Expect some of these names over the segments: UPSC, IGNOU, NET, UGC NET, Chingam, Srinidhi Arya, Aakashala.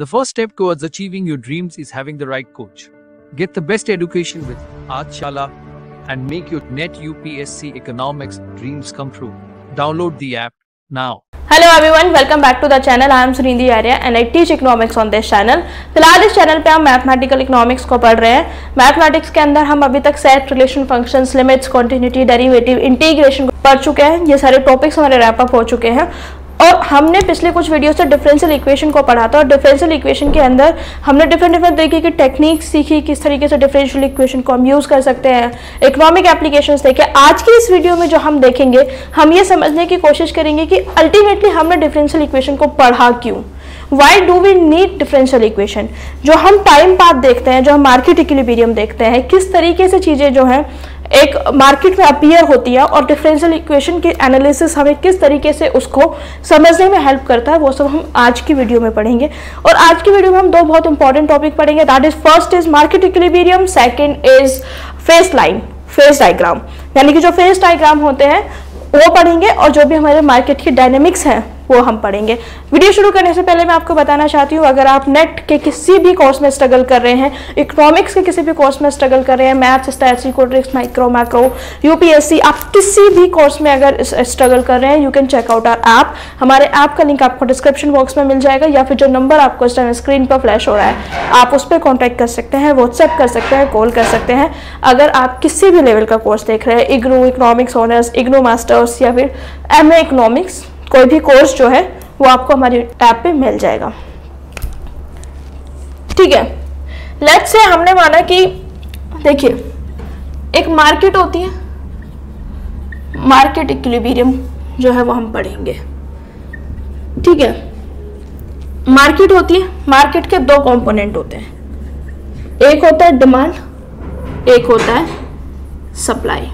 The first step towards achieving your dreams is having the right coach. Get the best education with Aakashala and make your NET UPSC economics dreams come true. Download the app now. Hello everyone, welcome back to the channel. I am Srinidhi Arya and I teach economics on this channel. फिलहाल इस channel पे हम mathematical economics को पढ़ रहे हैं। Mathematics के अंदर हम अभी तक set, relation, functions, limits, continuity, derivative, integration पढ़ चुके हैं। ये सारे टॉपिक्स हमारे रैप अप हो चुके हैं और हमने पिछले कुछ वीडियो से डिफरेंशियल इक्वेशन को पढ़ा था और डिफरेंशियल इक्वेशन के अंदर हमने डिफरेंट तरीके की टेक्निक्स सीखी, किस तरीके से डिफरेंशियल इक्वेशन को हम यूज़ कर सकते हैं, इकोनॉमिक एप्लीकेशंस देखे। आज की इस वीडियो में जो हम देखेंगे, हम ये समझने की कोशिश करेंगे कि अल्टीमेटली हमने डिफरेंशियल इक्वेशन को पढ़ा क्यों, why do we need differential equation. जो हम टाइम पाथ देखते हैं, जो हम मार्केट इक्विलिब्रियम देखते हैं, किस तरीके से चीज़ें जो हैं एक मार्केट में अपीयर होती है और डिफरेंशियल इक्वेशन की एनालिसिस हमें किस तरीके से उसको समझने में हेल्प करता है, वो सब हम आज की वीडियो में पढ़ेंगे। और आज की वीडियो में हम दो बहुत इंपॉर्टेंट टॉपिक पढ़ेंगे, that is first is market equilibrium, second is phase line, phase diagram, यानी कि जो फेस डायग्राम होते हैं वो पढ़ेंगे और जो भी हमारे मार्केट की डायनेमिक्स हैं वो हम पढ़ेंगे। वीडियो शुरू करने से पहले मैं आपको बताना चाहती हूँ, अगर आप नेट के किसी भी कोर्स में स्ट्रगल कर रहे हैं, इकोनॉमिक्स के किसी भी कोर्स में स्ट्रगल कर रहे हैं, maths, stats, economics, micro, macro, UPSC, आप किसी भी कोर्स में अगर स्ट्रगल कर रहे हैं, you can check out our app. हमारे ऐप का लिंक आपको डिस्क्रिप्शन बॉक्स में मिल जाएगा या फिर जो नंबर आपको इस टाइम स्क्रीन पर फ्लैश हो रहा है, आप उस पर कॉन्टैक्ट कर सकते हैं, व्हाट्सएप कर सकते हैं, कॉल कर सकते हैं। अगर आप किसी भी लेवल का कोर्स देख रहे हैं, IGNOU economics honours, IGNOU masters या फिर एमए इकोनॉमिक्स, कोई भी कोर्स जो है वो आपको हमारी ऐप पे मिल जाएगा। ठीक है, लेट्स से हमने माना कि देखिए एक मार्केट होती है, मार्केट इक्विलिब्रियम जो है वो हम पढ़ेंगे। ठीक है, मार्केट होती है, मार्केट के दो कंपोनेंट होते हैं, एक होता है डिमांड, एक होता है supply.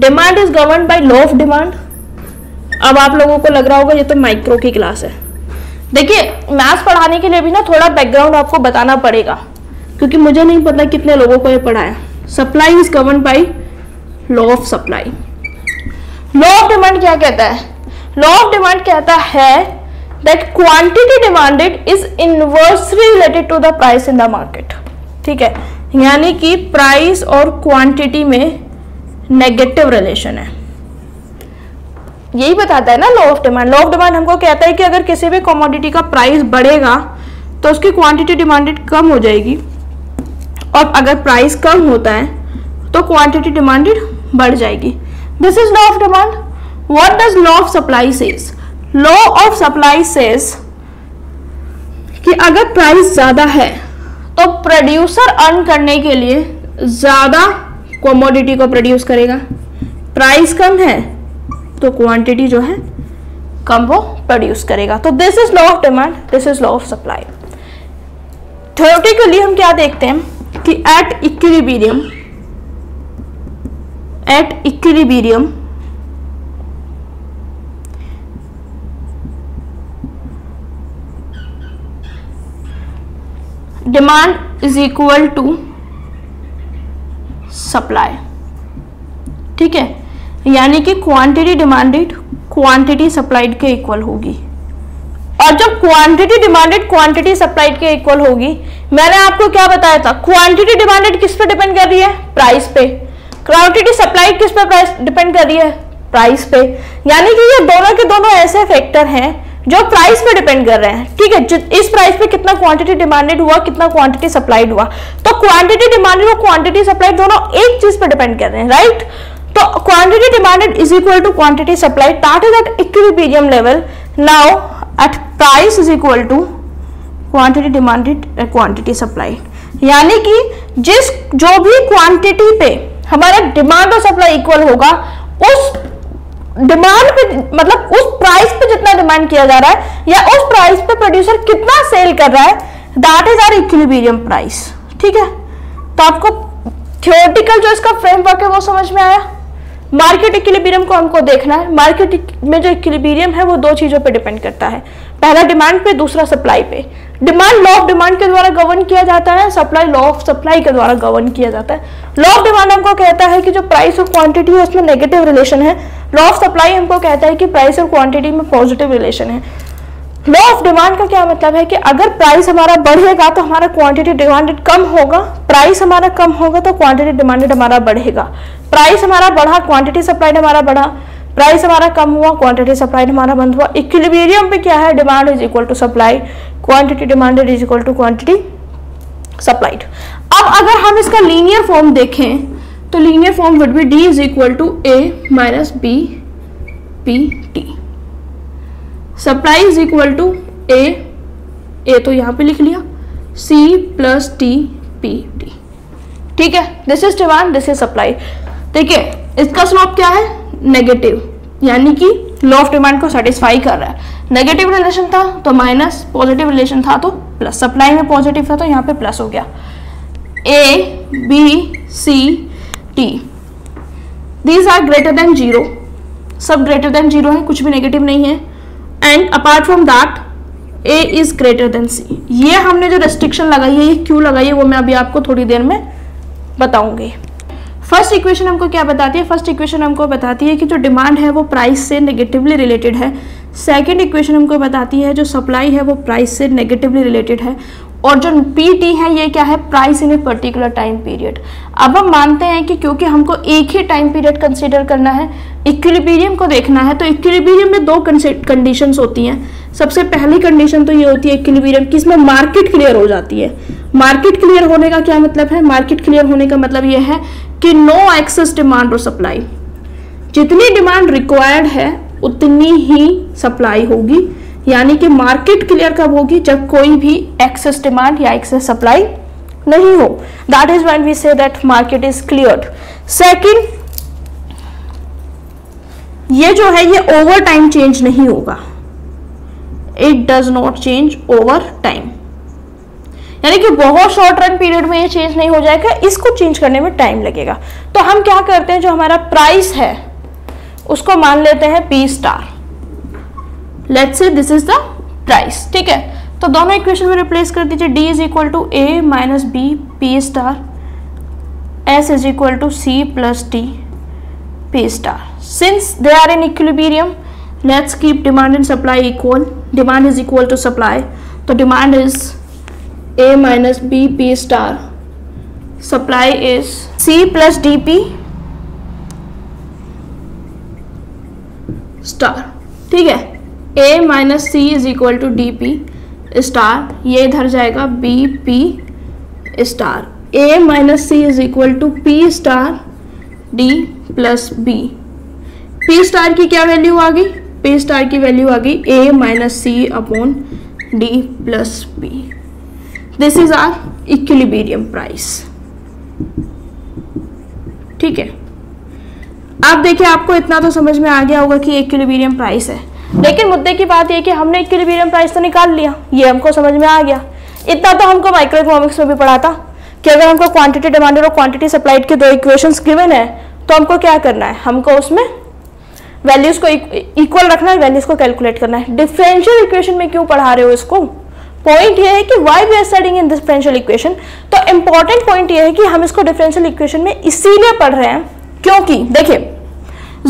Demand is governed by law of demand. अब आप लोगों को लग रहा होगा ये तो माइक्रो की क्लास है। देखिए मैथ्स पढ़ाने के लिए भी ना थोड़ा बैकग्राउंड आपको बताना पड़ेगा, क्योंकि मुझे नहीं पता कितने लोगों को ये पढ़ाया। Supply is govern by law of supply. Law of demand क्या कहता है? लॉ ऑफ डिमांड कहता है that quantity demanded is inversely related to the price in the market. ठीक है, यानी कि प्राइस और क्वांटिटी में नेगेटिव रिलेशन है, यही बताता है ना law of demand. Law of demand हमको कहता है कि अगर किसी भी कमोडिटी का प्राइस बढ़ेगा तो उसकी क्वांटिटी डिमांडेड कम हो जाएगी, और अगर प्राइस कम होता है तो क्वांटिटी डिमांडेड बढ़ जाएगी। This is law of demand. What does law of supply says? Law of supply says कि अगर प्राइस ज़्यादा है तो प्रोड्यूसर अर्न करने के लिए ज़्यादा कमोडिटी को प्रोड्यूस करेगा, प्राइस कम है तो क्वांटिटी जो है कम वो प्रोड्यूस करेगा। तो this is law of demand, this is law of supply. Theoretically हम क्या देखते हैं कि at equilibrium demand is equal to supply. ठीक है, यानी कि क्वांटिटी डिमांडेड क्वांटिटी सप्लाइड के इक्वल होगी, और जब क्वांटिटी डिमांडेड क्वांटिटी सप्लाइड के इक्वल होगी, मैंने आपको क्या बताया था, क्वांटिटी डिमांडेड किस पे डिपेंड कर रही है? प्राइस पे। क्वांटिटी सप्लाइड किस पे प्राइस डिपेंड कर रही है? प्राइस पे। यानी कि ये दोनों के दोनों ऐसे फैक्टर हैं जो प्राइस पे डिपेंड कर रहे हैं। ठीक है, इस प्राइस पे कितना क्वांटिटी डिमांडेड हुआ, कितना क्वांटिटी सप्लाइड हुआ, तो क्वांटिटी डिमांडेड और क्वांटिटी सप्लाइड दोनों एक चीज पे डिपेंड कर रहे हैं, राइट। तो quantity demanded is equal to quantity supplied, that is at equilibrium level. Now at price is equal to quantity demanded quantity supplied, यानी कि जिस जो भी क्वांटिटी पे हमारा डिमांड और सप्लाई इक्वल होगा, उस डिमांड पे मतलब उस प्राइस पे जितना डिमांड किया जा रहा है या उस प्राइस पे प्रोड्यूसर कितना सेल कर रहा है, that is our equilibrium price. ठीक है, तो आपको थ्योरेटिकल जो इसका फ्रेमवर्क है वो समझ में आया। मार्केट इक्विलिब्रियम को हमको देखना है, मार्केट में जो इक्विलिब्रियम है वो दो चीज़ों पे डिपेंड करता है, पहला डिमांड पे, दूसरा सप्लाई पे। डिमांड लॉ ऑफ डिमांड के द्वारा गवर्न किया जाता है, सप्लाई लॉ ऑफ सप्लाई के द्वारा गवर्न किया जाता है। लॉ ऑफ डिमांड हमको कहता है कि जो प्राइस और क्वांटिटी है उसमें नेगेटिव रिलेशन है, लॉ ऑफ सप्लाई हमको कहता है कि प्राइस और क्वांटिटी में पॉजिटिव रिलेशन है। लॉ ऑफ डिमांड का क्या मतलब है कि अगर प्राइस हमारा बढ़ेगा तो हमारा क्वांटिटी डिमांडेड कम होगा, प्राइस हमारा कम होगा तो क्वांटिटी डिमांडेड हमारा बढ़ेगा। प्राइस हमारा बढ़ा, क्वांटिटी सप्लाइड हमारा बढ़ा, प्राइस हमारा कम हुआ, क्वांटिटी सप्लाइड हमारा बंद हुआ। इक्विलिब्रियम पे क्या है, demand is equal to supply, quantity demanded is equal to quantity supplied. अब अगर हम इसका लीनियर फॉर्म देखें तो linear form would be D is equal to A minus B P T. Supply is equal to A तो यहाँ पे लिख लिया, C plus T P T. ठीक है, this is demand, this is supply. देखिए इसका स्लोप क्या है, नेगेटिव, यानी कि लॉ ऑफ डिमांड को सेटिस्फाई कर रहा है। नेगेटिव रिलेशन था तो माइनस, पॉजिटिव रिलेशन था तो प्लस, सप्लाई में पॉजिटिव था तो यहाँ पे प्लस हो गया। A B C T these are greater than zero, सब ग्रेटर देन जीरो है, कुछ भी नेगेटिव नहीं है। And apart from that A is greater than C. ये हमने जो रेस्ट्रिक्शन लगाई है, ये क्यों लगाई है वो मैं अभी आपको थोड़ी देर में बताऊंगी। फर्स्ट इक्वेशन हमको क्या बताती है, फर्स्ट इक्वेशन हमको बताती है कि जो डिमांड है वो प्राइस से नेगेटिवली रिलेटेड है। सेकंड इक्वेशन हमको बताती है जो सप्लाई है वो प्राइस से नेगेटिवली रिलेटेड है। और जो पीटी है ये क्या है, price in a particular time period. अब हम मानते हैं कि क्योंकि हमको एक ही टाइम पीरियड कंसीडर करना है, इक्विलिब्रियम को देखना है, तो इक्विलिब्रियम में दो कंडीशंस होती हैं। सबसे पहली कंडीशन तो ये होती है इक्विलिब्रियम की, इसमें मार्केट क्लियर हो जाती है। मार्केट क्लियर होने का क्या मतलब है, मार्केट क्लियर होने का मतलब ये है कि नो एक्सेस डिमांड और सप्लाई, जितनी डिमांड रिक्वायर्ड है उतनी ही सप्लाई होगी, यानी कि मार्केट क्लियर कब होगी, जब कोई भी एक्सेस डिमांड या एक्सेस सप्लाई नहीं हो, that is when we say that market is cleared. Second, ये जो है ये ओवर टाइम चेंज नहीं होगा, it does not change over time, यानी कि बहुत शॉर्ट रन पीरियड में ये चेंज नहीं हो जाएगा, इसको चेंज करने में टाइम लगेगा। तो हम क्या करते हैं, जो हमारा प्राइस है उसको मान लेते हैं P star, let's say this is the price. ठीक है, तो दोनों इक्वेशन में रिप्लेस कर दीजिए, D is equal to A minus B P star, S is equal to C plus T P star. Since they are in equilibrium, let's keep demand and supply equal, demand is equal to supply, तो demand is A minus B P star, supply is C plus D P star. ठीक है, A minus C is equal to D P star, ये इधर जाएगा B P star, A minus C is equal to P star D plus B. P star की क्या value आ गई, P star की वैल्यू आ गई A minus C upon D plus B. This is our equilibrium price. ठीक है, आप देखिए आपको इतना तो समझ में आ गया होगा कि इक्विलिब्रियम प्राइस है, लेकिन मुद्दे की बात यह कि हमने इक्विलिब्रियम प्राइस तो निकाल लिया, ये हमको समझ में आ गया। इतना तो हमको माइक्रोइकोनॉमिक्स में भी पढ़ा था कि अगर हमको क्वांटिटी डिमांडेड और क्वांटिटी सप्लाइड के दो इक्वेशंस गिवन है तो हमको क्या करना है, हमको उसमें वैल्यूज को इक्वल रखना है, वैल्यूज को कैलकुलेट करना है। डिफरेंशियल इक्वेशन में क्यों पढ़ा रहे हो इसको, पॉइंट ये है कि why we are studying in differential equation. तो इम्पॉर्टेंट पॉइंट ये है कि हम इसको डिफरेंशियल इक्वेशन में इसीलिए पढ़ रहे हैं क्योंकि देखिए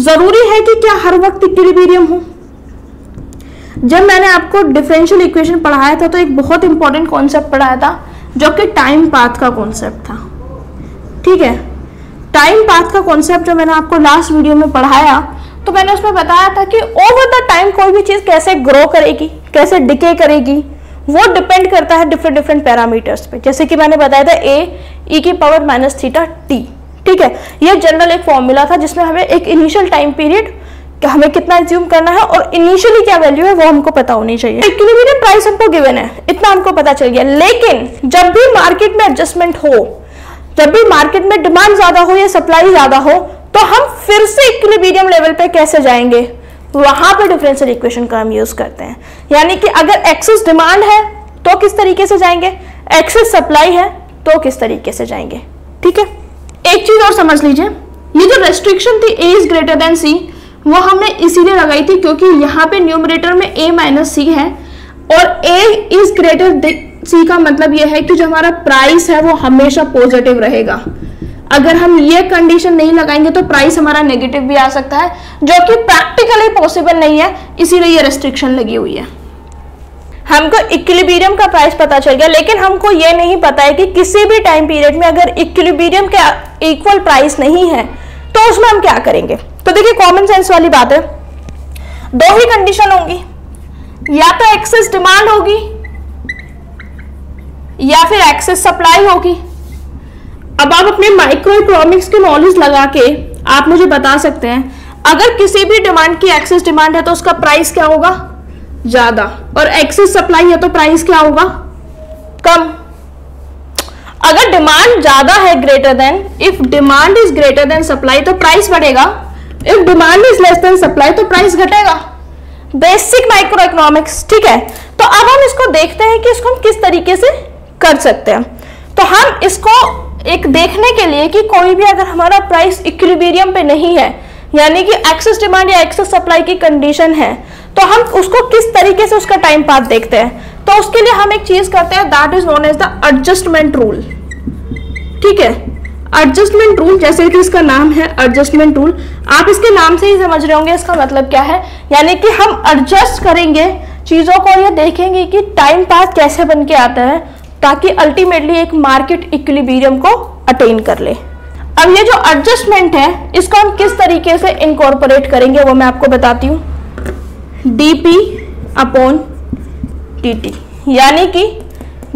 जरूरी है कि क्या हर वक्त इक्विलिब्रियम हो। जब मैंने आपको डिफरेंशियल इक्वेशन पढ़ाया था तो एक बहुत इंपॉर्टेंट कॉन्सेप्ट पढ़ाया था जो कि टाइम पाथ का कॉन्सेप्ट था। ठीक है, टाइम पाथ का कॉन्सेप्ट जो मैंने आपको लास्ट वीडियो में पढ़ाया तो मैंने उसमें बताया था कि ओवर द टाइम कोई भी चीज़ कैसे ग्रो करेगी, कैसे डिके करेगी, वो डिपेंड करता है डिफरेंट डिफरेंट पैरामीटर्स पे। जैसे कि मैंने बताया था ए ई की पावर माइनस थीटा टी। ठीक है, यह जनरल एक फॉर्मूला था जिसमें हमें एक इनिशियल टाइम पीरियड हमें कितना एज्यूम करना है और इनिशियली क्या वैल्यू है वो हमको पता होनी चाहिए। इक्विलिब्रियम प्राइस हमको गिवन है, इतना हमको पता चल गया, लेकिन जब भी मार्केट में एडजस्टमेंट हो, जब भी मार्केट में डिमांड ज्यादा हो या सप्लाई ज्यादा हो, तो हम फिर से इक्विलिब्रियम लेवल पे कैसे जाएंगे, वहां पे डिफरेंशियल इक्वेशन का हम यूज करते हैं। यानी कि अगर एक्सेस डिमांड है तो किस तरीके से जाएंगे, एक्सेस सप्लाई है तो किस तरीके से जाएंगे। ठीक है, एक चीज और समझ लीजिए, ये जो रेस्ट्रिक्शन थी A is greater than C वो हमने इसीलिए लगाई थी क्योंकि यहाँ पे न्यूमरेटर में a माइनस सी है और a is greater than C का मतलब यह है कि जो हमारा प्राइस है वो हमेशा पॉजिटिव रहेगा। अगर हम ये कंडीशन नहीं लगाएंगे तो प्राइस हमारा नेगेटिव भी आ सकता है, जो कि प्रैक्टिकली पॉसिबल नहीं है, इसीलिए ये रेस्ट्रिक्शन लगी हुई है। हमको इक्विलिब्रियम का प्राइस पता चल गया, लेकिन हमको ये नहीं पता है कि किसी भी टाइम पीरियड में अगर इक्विलिब्रियम का इक्वल प्राइस नहीं है तो उसमें हम क्या करेंगे। तो देखिए कॉमन सेंस वाली बात है, दो ही कंडीशन होंगी, या तो एक्सेस डिमांड होगी या फिर एक्सेस सप्लाई होगी। अब आप अपने माइक्रो इकोनॉमिक्स की नॉलेज लगा के आप मुझे बता सकते हैं अगर किसी भी डिमांड की एक्सेस डिमांड है तो उसका प्राइस क्या होगा, ज्यादा, और एक्सेस सप्लाई है तो प्राइस क्या होगा, कम। अगर डिमांड ज्यादा है greater than, if demand is greater than supply तो प्राइस बढ़ेगा, if demand is less than supply तो प्राइस घटेगा। बेसिक माइक्रो इकोनॉमिक्स, ठीक है। तो अब हम इसको देखते हैं कि इसको हम किस तरीके से कर सकते हैं। तो हम इसको एक देखने के लिए कि कोई भी अगर हमारा प्राइस इक्विलिब्रियम पे नहीं है, यानी कि एक्सेस डिमांड या एक्सेस सप्लाई की कंडीशन है, तो हम उसको किस तरीके से उसका टाइम पाथ देखते हैं। तो उसके लिए हम एक चीज करते हैं, that is known as the adjustment rule, ठीक है। एडजस्टमेंट रूल, जैसे कि इसका नाम है एडजस्टमेंट रूल, आप इसके नाम से ही समझ रहे होंगे इसका मतलब क्या है, यानी कि हम एडजस्ट करेंगे चीजों को, ये देखेंगे कि टाइम पाथ कैसे बन के आता है ताकि अल्टीमेटली एक मार्केट इक्विलिब्रियम को अटेन कर ले। अब ये जो एडजस्टमेंट है इसको हम किस तरीके से इनकॉर्पोरेट करेंगे वो मैं आपको बताती हूँ। डीपी अपॉन टीटी, यानी कि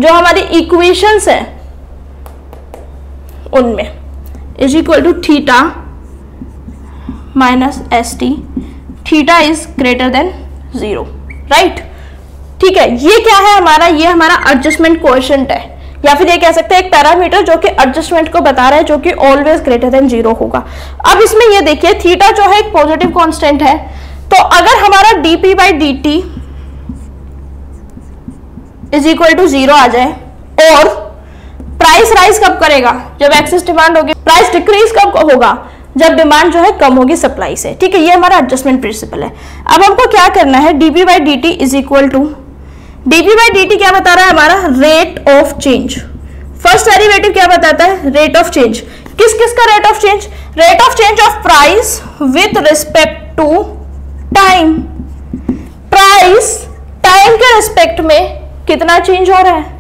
जो हमारी इक्वेशंस हैं उनमें is equal to theta minus S T, theta is greater than 0, right, ठीक है। ये क्या है हमारा, ये हमारा एडजस्टमेंट कोएफिशिएंट है, या फिर ये कह सकते हैं एक पैरामीटर जो कि एडजस्टमेंट को बता रहा है, जो कि ऑलवेज ग्रेटर देन 0 होगा। अब इसमें ये देखिए थीटा जो है एक पॉजिटिव कांस्टेंट है, तो अगर हमारा dp by dt is equal to 0 आ जाए, और प्राइस राइज कब करेगा, जब एक्सेस डिमांड होगी। प्राइस डिक्रीज कब होगा, जब डिमांड जो है कम होगी सप्लाई से, ठीक है। ये हमारा एडजस्टमेंट प्रिंसिपल है। अब हमको क्या करना है, dp by dt is equal to, dp by dt क्या बता रहा है हमारा, rate of change. First derivative क्या बताता है, रेट ऑफ चेंज। किस किस का rate of change, rate of change of price with respect to time. Price time के रिस्पेक्ट में कितना चेंज हो रहा है,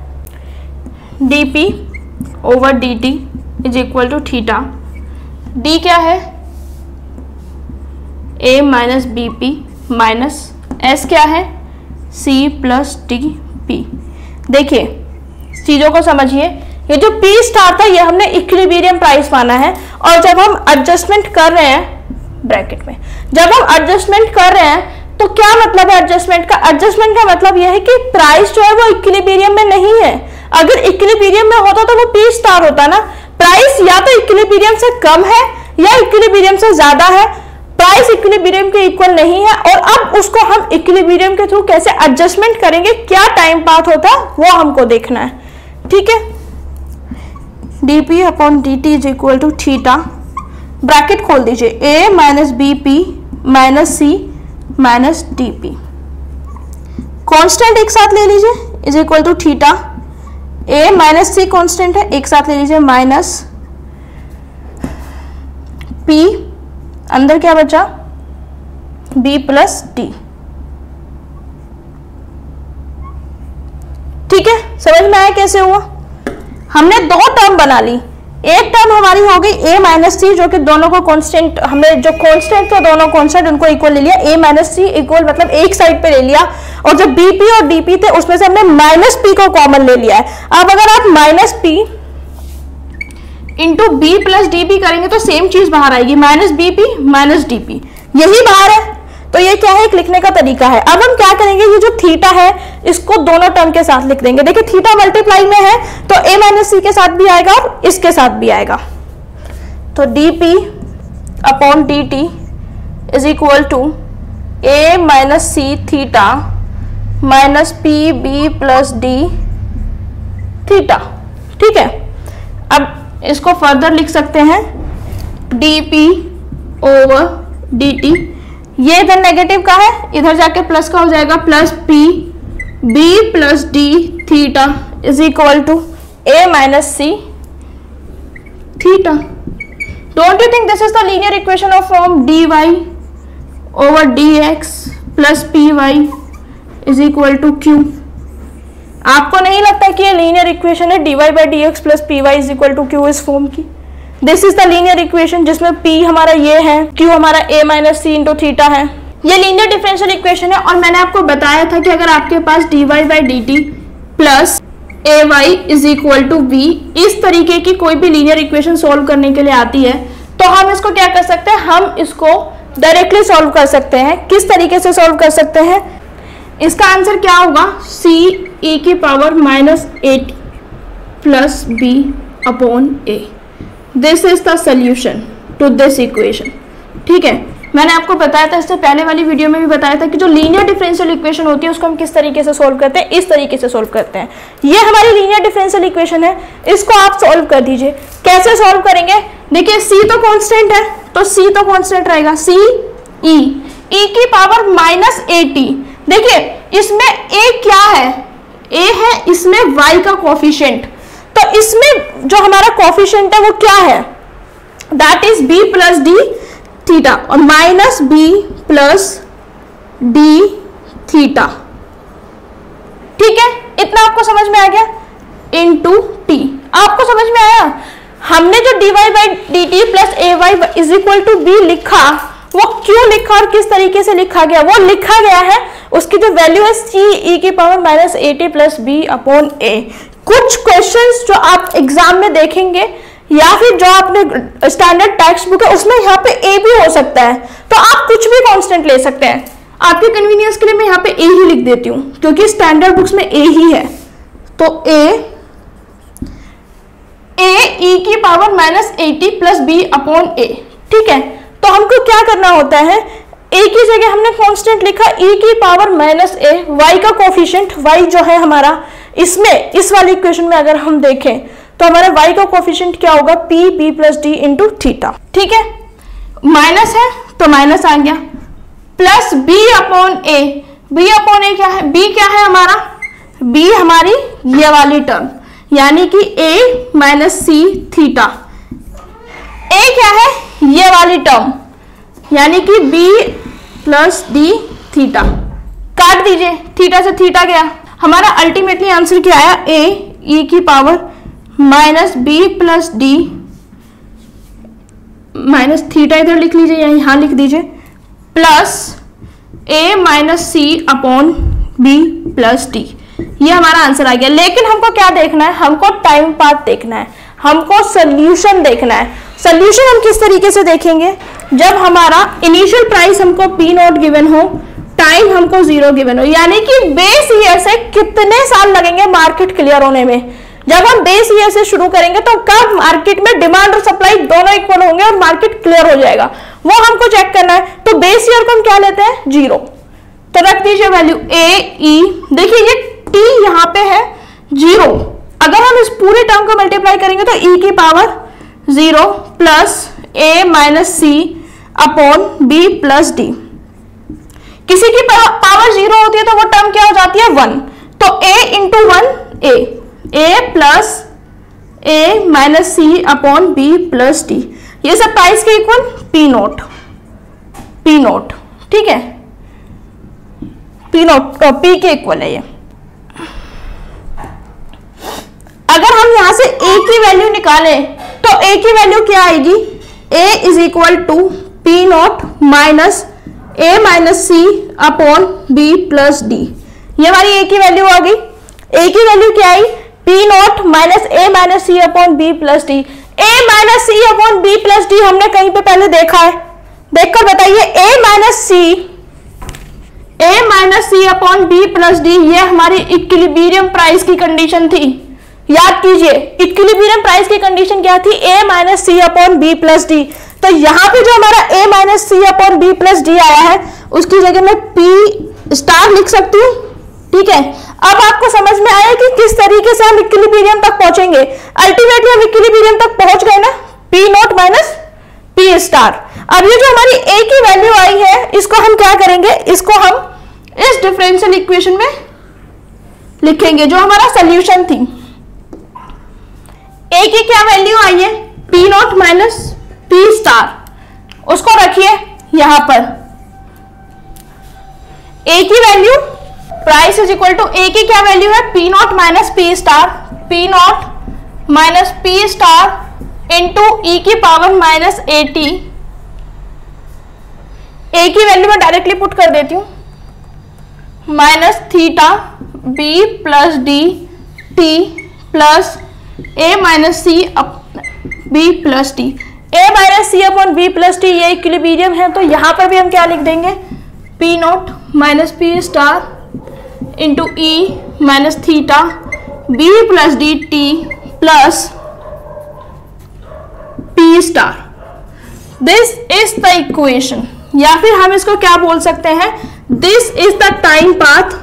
dp ओवर dt is equal to theta, d क्या है a minus B P minus s क्या है C प्लस टी पी। देखिए चीजों को समझिए, ये जो P स्टार था ये हमने इक्विलिब्रियम प्राइस माना है, और जब हम एडजस्टमेंट कर रहे हैं ब्रैकेट में, जब हम एडजस्टमेंट कर रहे हैं तो क्या मतलब है एडजस्टमेंट का, एडजस्टमेंट का मतलब यह है कि प्राइस जो है वो इक्विलिब्रियम में नहीं है। अगर इक्विलिब्रियम में होता तो वो P स्टार होता ना। प्राइस या तो इक्विलिब्रियम से कम है या इक्विलिब्रियम से ज्यादा है, प्राइस इक्विलिब्रियम के इक्वल नहीं है, और अब उसको हम इक्विलिब्रियम के थ्रू कैसे एडजस्टमेंट करेंगे, क्या टाइम पाथ होता है वो हमको देखना है, ठीक है। dp अपॉन dt is equal to theta, bracket खोल दीजिए, a minus B P minus C minus D P, constant एक साथ ले लीजिए, is equal to theta, a minus C constant है एक साथ ले लीजिए, माइनस p, अंदर क्या बचा b प्लस डी, ठीक है। समझ में आया कैसे हुआ, हमने दो टर्म बना ली, एक टर्म हमारी हो गई a माइनस सी, जो कि दोनों को कांस्टेंट, हमने जो कांस्टेंट था दोनों कांस्टेंट उनको इक्वल ले लिया, a माइनस सी इक्वल मतलब एक साइड पे ले लिया, और जो bp और dp थे उसमें से हमने माइनस p को कॉमन ले लिया है। अब अगर आप minus p into B plus D P करेंगे तो सेम चीज बाहर आएगी, minus B P minus D P, यही बाहर है। तो ये क्या है, एक लिखने का तरीका है। अब हम क्या करेंगे, ये जो थीटा है इसको दोनों टर्म के साथ लिख देंगे। देखिए थीटा मल्टीप्लाई में है तो a माइनस सी के साथ भी आएगा और इसके साथ भी आएगा। तो dp अपॉन dt is equal to a minus C theta minus P B plus D theta, ठीक है। अब इसको फर्दर लिख सकते हैं dp ओवर dt, ये इधर नेगेटिव का है, इधर जाके प्लस का हो जाएगा, plus p b plus d theta is equal to a minus C theta. Don't you think this is the linear equation of form dy ओवर dx plus py is equal to q। आपको नहीं लगता कि ये linear equation है DY by D X plus P Y is equal to Q इस फॉर्म की। This is the linear equation जिसमें p हमारा ये है, q हमारा a minus C into theta है। ये लीनियर डिफरेंशियल इक्वेशन है और मैंने आपको बताया था कि अगर आपके पास dy by D T plus A Y is equal to B इस तरीके की कोई भी लीनियर इक्वेशन सोल्व करने के लिए आती है तो हम इसको क्या कर सकते हैं, हम इसको डायरेक्टली सॉल्व कर सकते हैं। किस तरीके से सॉल्व कर सकते हैं, इसका आंसर क्या होगा, c e की power minus at plus B upon A. This is the solution to this equation. ठीक है, मैंने आपको बताया था, इससे पहले वाली वीडियो में भी बताया था कि जो लीनियर डिफरेंशियल इक्वेशन होती है उसको हम किस तरीके से सोल्व करते हैं, इस तरीके से सोल्व करते हैं। ये हमारी लीनियर डिफरेंशियल इक्वेशन है, इसको आप सोल्व कर दीजिए। कैसे सोल्व करेंगे, देखिए c तो कांस्टेंट है तो c तो कांस्टेंट रहेगा, c e e की पावर माइनस ए टी। देखिए इसमें a क्या है, a है इसमें y का कोफिशिएंट, तो इसमें जो हमारा कोफिशिएंट है वो क्या है, that is b plus D theta और minus B plus D theta. ठीक है, इतना आपको समझ में आ गया, इनटू t। आपको समझ में आया, हमने जो dy by D T plus A Y is equal to B लिखा वो क्यों लिखा और किस तरीके से लिखा गया, वो लिखा गया है उसकी जो वैल्यू है सी ई की power minus A T plus B upon A. कुछ क्वेश्चंस जो आप एग्जाम में देखेंगे या फिर जो आपने स्टैंडर्ड टेक्स्ट बुक है उसमें यहाँ पे ए भी हो सकता है, तो आप कुछ भी कांस्टेंट ले सकते हैं। आपके कन्वीनियंस के लिए मैं यहाँ पे ए ही लिख देती हूँ क्योंकि स्टैंडर्ड बुक्स में ए ही है, तो ए ई की power minus A T plus B upon A. ठीक है, तो हमको क्या करना होता है, ए की जगह हमने कांस्टेंट लिखा e की पावर माइनस ए, वाई का कोफिशिएंट, वाई जो है हमारा इसमें इस वाली इक्वेशन में अगर हम देखें तो हमारा वाई का कोफिशिएंट क्या होगा, P B plus D into theta. ठीक है, माइनस है तो माइनस आ गया, plus B upon A. B upon A क्या है, बी क्या है हमारा, बी हमारी ये वाली टर्म यानी कि ए माइनस सी थीटा। ए क्या है, ये वाली टर्म यानी कि b प्लस डी थीटा। काट दीजिए, थीटा से थीटा गया, हमारा अल्टीमेटली आंसर क्या आया, a e की power minus B plus D minus theta, इधर लिख लीजिए या यहाँ लिख दीजिए, plus a minus C upon B plus D. ये हमारा आंसर आ गया। लेकिन हमको क्या देखना है, हमको टाइम पाथ देखना है, हमको सोल्यूशन देखना है। सोल्यूशन हम किस तरीके से देखेंगे, जब हमारा इनिशियल प्राइस हमको पी नॉट गिवन हो, टाइम हमको जीरो गिवन हो, यानी कि बेस ईयर से कितने साल लगेंगे मार्केट क्लियर होने में। जब हम बेस ईयर से शुरू करेंगे तो कब मार्केट में डिमांड और सप्लाई दोनों इक्वल होंगे और मार्केट क्लियर हो जाएगा, वो हमको चेक करना है। तो बेस ईयर को हम क्या लेते हैं, जीरो। तो रख दीजिए वैल्यू ए ई, देखिए ये टी यहाँ पे है जीरो, अगर हम इस पूरे टर्म को मल्टीप्लाई करेंगे तो ई की power zero plus A minus C upon B plus D. किसी की पावर जीरो होती है तो वो टर्म क्या हो जाती है, वन, तो A into one A, A plus A minus C upon B plus D. ये सब प्राइस के equal P naught, P naught. ठीक है, पी नोट पी के इक्वल है ये। अगर हम यहां से ए की वैल्यू निकालें तो a की वैल्यू क्या आएगी, a is equal to P not minus A minus C upon B plus D. ये हमारी a की वैल्यू आ गई। a की वैल्यू क्या आई, P not minus A minus C upon B plus D. A minus C upon B plus D हमने कहीं पे पहले देखा है, देखकर बताइए, A minus C upon B plus D ये हमारी इक्विलिब्रियम प्राइस की कंडीशन थी। याद कीजिए, इक्विलिब्रियम प्राइस की कंडीशन क्या थी, a minus C upon B plus D. तो यहाँ पे जो हमारा a minus C upon B plus D आया है उसकी जगह मैं p स्टार लिख सकती हूँ। ठीक है, अब आपको समझ में आया कि किस तरीके से हम इक्विलिब्रियम तक पहुंचेंगे। अल्टीमेटली हम इक्विलिब्रियम तक पहुंच गए ना, p not minus p star. अब ये जो हमारी a की वैल्यू आई है इसको हम क्या करेंगे, इसको हम इस डिफरेंशियल इक्वेशन में लिखेंगे जो हमारा सोल्यूशन थी। a की क्या वैल्यू आई है, p not minus p star, उसको रखिए यहां पर। a की value price is equal to A की क्या वैल्यू है, P not minus P star, P not minus P star into E की power minus A T. A की वैल्यू मैं डायरेक्टली पुट कर देती हूँ, minus theta B plus D T plus A minus C B plus T, A minus C upon B plus T, ये equilibrium है। तो यहाँ पर भी हम क्या लिख देंगे, P not minus P star into E minus theta B plus D T plus P star. This is the equation, या फिर हम इसको क्या बोल सकते हैं, this is the time path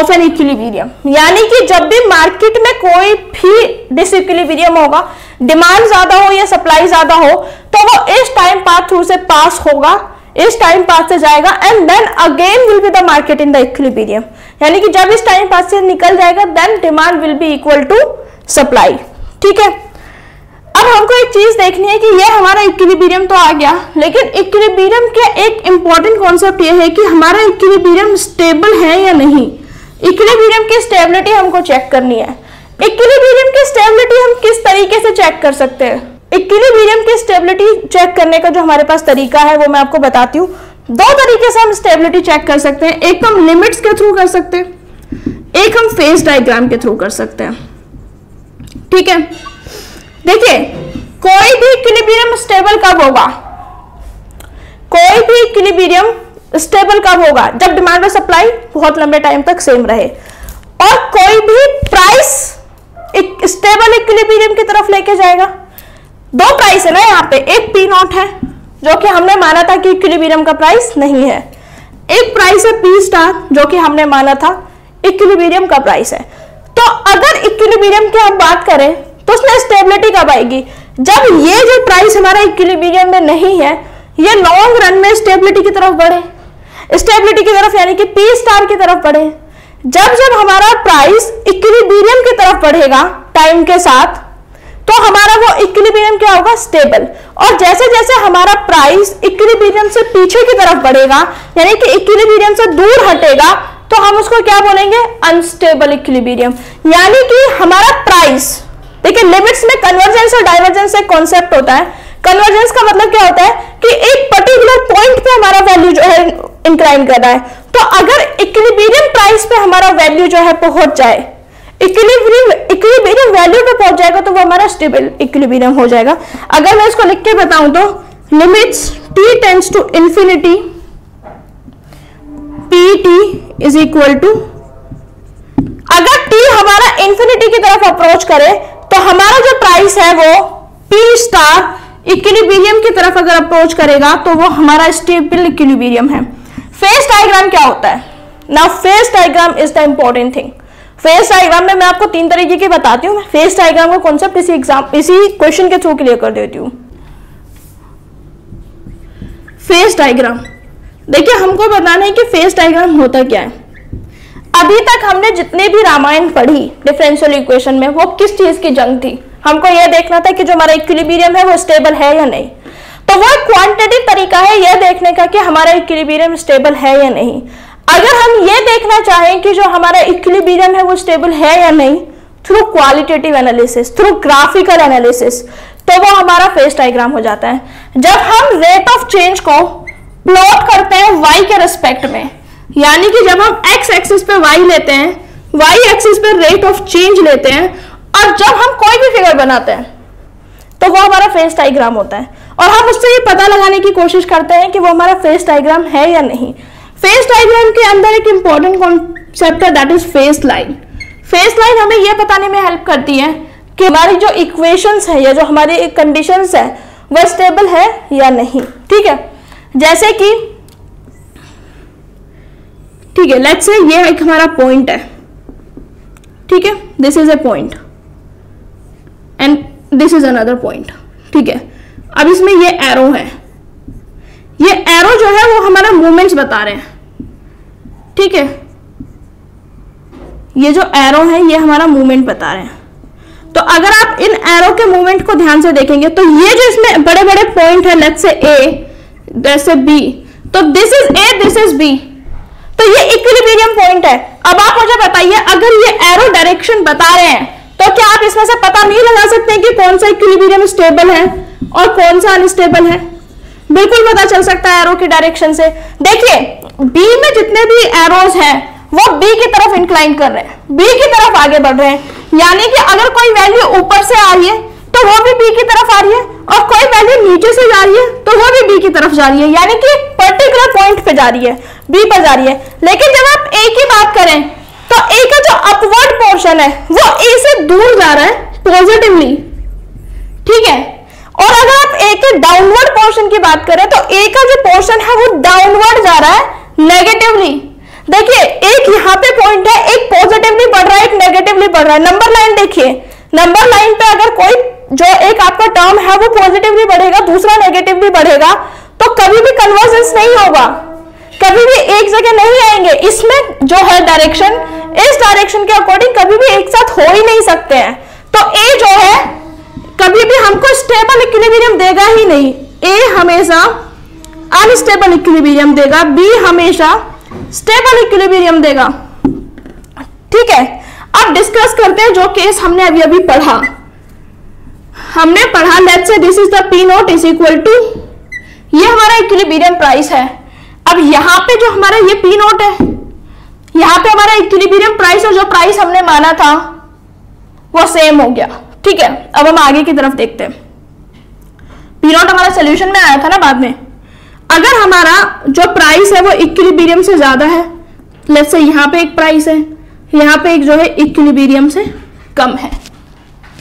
of an equilibrium. यानी कि जब भी मार्केट में कोई भी डिसइक्विलिब्रियम होगा, डिमांड ज्यादा हो या सप्लाई ज्यादा हो, तो वो इस टाइम पाथ थ्रू से पास होगा, इस टाइम पाथ से जाएगा and then again will be the market in the equilibrium. यानी कि जब इस टाइम पाथ से निकल जाएगा then demand will be equal to supply. ठीक है, अब हमको एक चीज देखनी है कि ये हमारा इक्विलिब्रियम तो आ गया, लेकिन इक्विलिब्रियम के एक इंपॉर्टेंट कॉन्सेप्ट ये है कि हमारा इक्विलिब्रियम स्टेबल है या नहीं। इक्विलिब्रियम की स्टेबिलिटी हमको चेक करनी है। इक्विलिब्रियम की स्टेबिलिटी हम किस तरीके से चेक कर सकते हैं, इक्विलिब्रियम की स्टेबिलिटी चेक करने का जो हमारे पास तरीका है वो मैं आपको बताती हूँ। दो तरीके से हम स्टेबिलिटी चेक कर सकते हैं, एक हम लिमिट्स के थ्रू कर सकते हैं, एक हम फेज डायग्राम के थ्रू कर सकते हैं। ठीक है, देखिए कोई भी इक्विलिब्रियम स्टेबल कब होगा, कोई भी इक्विलिब्रियम स्टेबल कब होगा, जब डिमांड और सप्लाई बहुत लंबे टाइम तक सेम रहे। और कोई भी प्राइस एक स्टेबल इक्विलिब्रियम की तरफ लेके जाएगा। दो प्राइस है ना यहाँ पे, एक पी नॉट है जो कि हमने माना था कि इक्विलिब्रियम का प्राइस नहीं है, एक प्राइस है पी स्टार जो कि हमने माना था इक्विलिब्रियम का प्राइस है। तो अगर इक्विलिब्रियम की हम बात करें तो उसमें स्टेबिलिटी कब आएगी, जब ये जो प्राइस हमारा इक्विलिब्रियम में नहीं है ये लॉन्ग रन में स्टेबिलिटी की तरफ बढ़े, स्टेबिलिटी की तरफ यानी कि पी स्टार की तरफ बढ़े। जब जब हमारा प्राइस इक्विलिब्रियम की तरफ बढ़ेगा टाइम के साथ, तो हमारा वो इक्विलिब्रियम क्या होगा, स्टेबल। और जैसे जैसे हमारा प्राइस इक्विलिब्रियम से पीछे की तरफ बढ़ेगा यानी कि इक्विलिब्रियम से दूर हटेगा, तो हम उसको क्या बोलेंगे, अनस्टेबल इक्विलिब्रियम। यानी कि हमारा प्राइस, देखिए लिमिट्स में कन्वर्जेंस और डाइवर्जेंस एक कॉन्सेप्ट होता है। कन्वर्जेंस का मतलब क्या होता है कि एक पर्टिकुलर पॉइंट पे हमारा वैल्यू जो है इंक्लाइन कर रहा है। तो अगर इक्विलिब्रियम प्राइस पे हमारा वैल्यू जो है पहुंच जाए, इक्विलिब्रियम वैल्यू पे पहुंच जाएगा, तो वो हमारा स्टेबल इक्विलिब्रियम हो जाएगा। अगर मैं इसको लिख के बताऊं तो limits t tends to infinity pt is equal to, अगर t हमारा इंफिनिटी की तरफ अप्रोच करे तो हमारा जो प्राइस है वो p स्टार इक्विलिब्रियम की तरफ अगर अप्रोच करेगा तो वो हमारा स्टेबल इक्विलिब्रियम है। फेज डायग्राम क्या होता है, now phase diagram is the important thing. Phase diagram में मैं आपको तीन तरीके की बताती हूँ। फेज डायग्राम का कॉन्सेप्ट इसी क्वेश्चन के थ्रू क्लियर कर देती हूँ। फेज डायग्राम, देखिए हमको बताना है कि फेज डायग्राम होता क्या है। अभी तक हमने जितने भी रामायण पढ़ी डिफरेंशियल इक्वेशन में, वो किस चीज की जंग थी, हमको यह देखना था कि जो हमारा इक्विलिब्रियम है वो स्टेबल है या नहीं। तो वो क्वांटिटेटिव तरीका है यह देखने का कि हमारा इक्विलिब्रियम स्टेबल है या नहीं। अगर हम ये देखना चाहें कि जो हमारा इक्विलिब्रियम है वो स्टेबल है या नहीं through qualitative analysis, through graphical analysis, तो वो हमारा फेज डायग्राम हो जाता है। जब हम रेट ऑफ चेंज को प्लॉट करते हैं वाई के रेस्पेक्ट में, यानी कि जब हम एक्स एक्सिस पे वाई लेते हैं, वाई एक्सिस पे रेट ऑफ चेंज लेते हैं, और जब हम कोई भी फिगर बनाते हैं तो वो हमारा फेज डायग्राम होता है। और हम उससे ये पता लगाने की कोशिश करते हैं कि वो हमारा फेज डायग्राम है या नहीं। फेज डायग्राम के अंदर एक इंपॉर्टेंट कॉन्सेप्ट है, that is phase line. Phase line हमें यह बताने में हेल्प करती है कि हमारी जो इक्वेशंस है या जो हमारी कंडीशंस है वह स्टेबल है या नहीं। ठीक है, जैसे कि ठीक है लेट्स से ये एक हमारा पॉइंट है, ठीक है this is a point and this is another point. ठीक है, अब इसमें ये एरो है, ये एरो जो है वो हमारा मूवमेंट्स बता रहे हैं। ठीक है, ये जो एरो है ये हमारा मूवमेंट बता रहे हैं। तो अगर आप इन एरो के मूवमेंट को ध्यान से देखेंगे तो ये जो इसमें बड़े बड़े पॉइंट है, let's say A, let's say B, तो this is A, this is B, तो ये इक्विलिब्रियम पॉइंट है। अब आप मुझे बताइए अगर ये एरो डायरेक्शन बता रहे हैं तो क्या आप इसमें से पता नहीं लगा सकते कि कौन सा इक्विलिब्रियम स्टेबल है और कौन सा अनस्टेबल है? बिल्कुल पता चल सकता है एरो की डायरेक्शन से। देखिए बी में जितने भी एरोज हैं वो बी की तरफ इंक्लाइन कर रहे हैं, बी की तरफ आगे बढ़ रहे हैं, यानी कि अगर कोई वैल्यू ऊपर से आ रही है तो वो भी बी की तरफ आ रही है और कोई वैल्यू नीचे से जा रही है तो वो भी बी की तरफ जा रही है, यानी कि पर्टिकुलर पॉइंट पे जा रही है, बी पर जा रही है। लेकिन जब आप ए की बात करें तो ए का जो अपवर्ड पोर्शन है वो ए से दूर जा रहा है पॉजिटिवली, ठीक है। और अगर आप ए के डाउनवर्ड पोर्शन की बात करें तो ए का जो पोर्शन है वो डाउनवर्ड जा रहा है नेगेटिवली। देखिए एक यहाँ पे पॉइंट है, एक पॉजिटिवली बढ़ रहा है, एक नेगेटिवली बढ़ रहा है। नंबर लाइन देखिए, नंबर लाइन पे अगर कोई जो एक आपका टर्म है वो पॉजिटिवली बढ़ेगा, दूसरा नेगेटिवली बढ़ेगा, तो कभी भी कन्वर्जेंस नहीं होगा, कभी भी एक जगह नहीं आएंगे। इसमें जो है डायरेक्शन, इस डायरेक्शन के अकॉर्डिंग कभी भी एक साथ हो ही नहीं सकते हैं। तो ए जो है कभी भी हमको स्टेबल इक्विलिब्रियम देगा ही नहीं, ए हमेशा अनस्टेबल इक्विलिब्रियम देगा, बी हमेशा स्टेबल इक्विलिब्रियम देगा, ठीक है। अब डिस्कस करते हैं जो केस हमने अभी अभी पढ़ा, हमने पढ़ा let's say this is the P note is equal to, ये हमारा इक्विलिब्रियम प्राइस है। अब यहाँ पे जो हमारा ये पी नोट है, यहाँ पे हमारा इक्विलिब्रियम प्राइस और जो प्राइस हमने माना था वो सेम हो गया, ठीक है। अब हम आगे की तरफ देखते हैं, पी नोट हमारा सोल्यूशन में आया था ना बाद में। अगर हमारा जो प्राइस है वो इक्विलिब्रियम से ज्यादा है, लेट्स से यहाँ पे एक प्राइस है, यहाँ पे एक जो है इक्विलिब्रियम से कम है,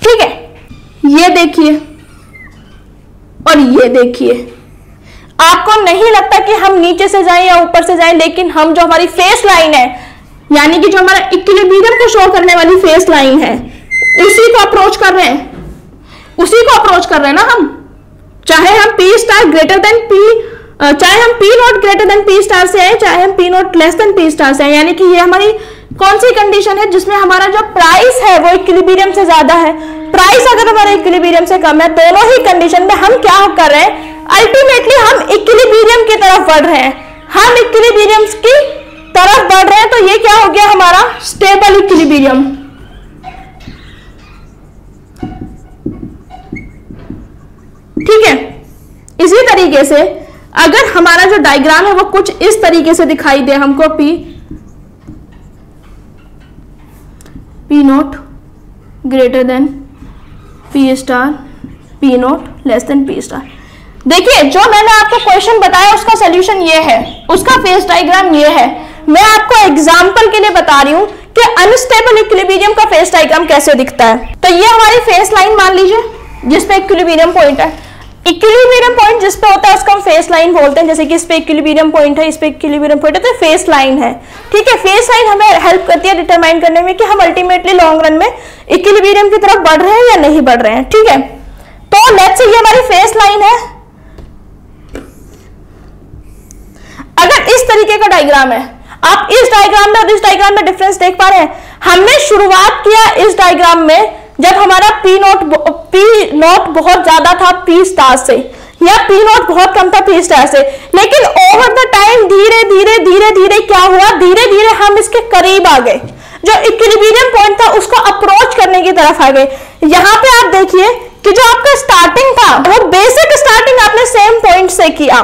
ठीक है। ये देखिए और ये देखिए, आपको नहीं लगता कि हम नीचे से जाएं या ऊपर से जाएं, लेकिन हम जो हमारी फेस लाइन है, यानी कि जो हमारा इक्विलिब्रियम को शो करने वाली फेस लाइन है, उसी को अप्रोच कर रहे हैं, उसी को अप्रोच कर रहे हैं ना हम। चाहे हम P star greater than P, चाहे हम P not greater than P star से हैं, चाहे हम P not less than P star से हैं, यानी कि ये हमारी कौन सी कंडीशन है जिसमें हमारा जो प्राइस है वो इक्विलिब्रियम से ज्यादा है, प्राइस अगर हमारे इक्विलिब्रियम से कम है, दोनों ही कंडीशन में हम क्या कर रहे हैं, अल्टीमेटली हम इक्विलिब्रियम की तरफ बढ़ रहे हैं, हम इक्विलिब्रियम की तरफ बढ़ रहे हैं। तो ये क्या हो गया हमारा स्टेबल इक्विलिब्रियम, ठीक है। इसी तरीके से अगर हमारा जो डायग्राम है वो कुछ इस तरीके से दिखाई दे हमको, P not greater than P star, P not less than P star. देखिए जो मैंने आपको क्वेश्चन बताया उसका सोल्यूशन ये है, उसका फेस डायग्राम ये है। मैं आपको एग्जांपल के लिए बता रही हूँ कि अनस्टेबल इक्विलिब्रियम का फेस डायग्राम कैसे दिखता है। तो ये हमारी फेस लाइन मान लीजिए जिसपे इक्विलिब्रियम पॉइंट है, इक्विलिब्रियम पॉइंट जिसपे होता है उसको हम फेस लाइन बोलते हैं। जैसे कि इस पे इक्विलिब्रियम पॉइंट है, इस पे इक्विलिब्रियम पॉइंट है, तो फेस लाइन है, ठीक है। फेस लाइन हमें हेल्प करती है डिटरमाइन करने में कि हम अल्टीमेटली लॉन्ग रन में इक्विलिब्रियम की तरफ बढ़ रहे हैं या नहीं बढ़ रहे हैं, ठीक है। तो लेट्स से ये हमारी फेस लाइन है, अगर इस तरीके का डायग्राम है, आप इस डायग्राम में और इस डायग्राम में डिफरेंस देख पा रहे हैं। हमने शुरुआत किया इस डायग्राम में जब हमारा पी नॉट बहुत ज्यादा था पी स्टार से, या पी नॉट बहुत कम था पी स्टार से, लेकिन ओवर द टाइम धीरे धीरे धीरे धीरे क्या हुआ, धीरे धीरे हम इसके करीब आ गए, जो इक्विलिब्रियम पॉइंट था उसको अप्रोच करने की तरफ आ गए। यहाँ पे आप देखिए कि जो आपका स्टार्टिंग था वो बेसिक स्टार्टिंग आपने सेम पॉइंट से किया,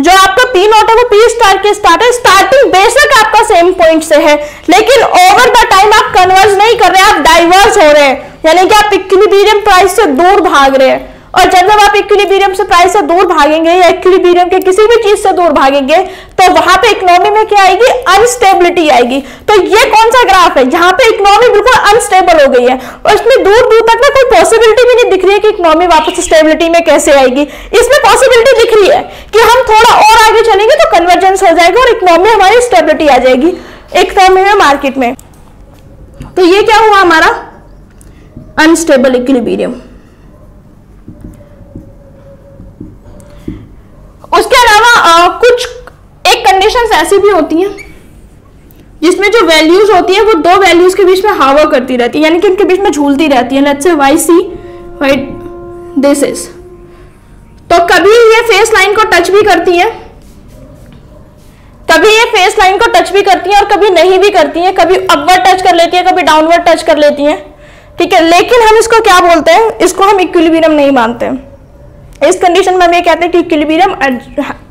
जो आपका पी नॉट है वो पी स्टार के स्टार्टिंग बेसिक आपका सेम पॉइंट से है, लेकिन ओवर द टाइम आप कन्वर्ज नहीं कर रहे, आप डाइवर्ज हो रहे हैं, यानी कि आप इक्विलिब्रियम प्राइस से दूर भाग रहे हैं। और जब जब आप इक्विलिब्रियम से प्राइस से दूर भागेंगे या इक्विलिब्रियम के किसी भी चीज से दूर भागेंगे तो वहां पे इकोनॉमी में क्या आएगी, अनस्टेबिलिटी आएगी। तो ये कौन सा ग्राफ है जहां पे इकोनॉमी बिल्कुल अनस्टेबल हो गई है और इसमें दूर दूर तक ना कोई पॉसिबिलिटी भी नहीं दिख रही है कि इकोनॉमी वापस स्टेबिलिटी में कैसे आएगी। इसमें पॉसिबिलिटी दिख रही है कि हम थोड़ा और आगे चलेंगे तो कन्वर्जेंस हो जाएगा और इकोनॉमी हमारी स्टेबिलिटी आ जाएगी इकोनॉमी में, मार्केट में। तो ये क्या हुआ हमारा अनस्टेबल इक्विलिब्रियम। उसके अलावा कुछ एक कंडीशंस ऐसी भी होती हैं जिसमें जो वैल्यूज होती है वो दो वैल्यूज के बीच में हावर करती रहती है, यानी कि उनके बीच में झूलती रहती है। Let's say Y C Y this is, तो कभी ये फेस लाइन को टच भी करती है कभी ये फेस लाइन को टच भी करती हैं और कभी नहीं भी करती हैं, कभी अपवर्ड टच कर लेती हैं, कभी डाउनवर्ड टच कर लेती हैं, ठीक है। लेकिन हम इसको क्या बोलते हैं, इसको हम इक्विलिब्रियम नहीं मानते। इस कंडीशन में हम ये कहते हैं कि इक्विलिब्रियम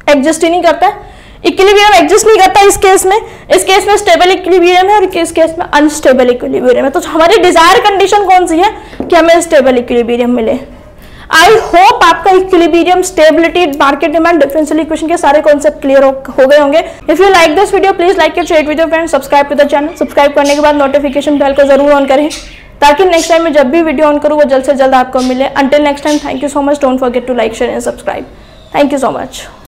एग्जिस्ट ही नहीं करता है, इक्विलिब्रियम एग्जिस्ट नहीं करता इस केस में। इस केस में स्टेबल इक्विलिब्रियम है और इस केस में अनस्टेबल इक्विलिब्रियम है। तो हमारी डिजायर कंडीशन कौन सी है कि हमें स्टेबल इक्विलिब्रियम मिले। आई होप आपका equilibrium, stability, market demand, differential equation के सारे कॉन्सेप्ट क्लियर हो गए होंगे। If you like this video please like and share it with your friends. Subscribe to the channel. Subscribe करने के बाद नोटिफिकेशन बेल को जरूर ऑन करें ताकि नेक्स्ट टाइम मैं जब भी वीडियो ऑन करूँ वो जल्द से जल्द आपको मिले। Until next time, thank you so much. Don't forget to like, share and subscribe. Thank you so much.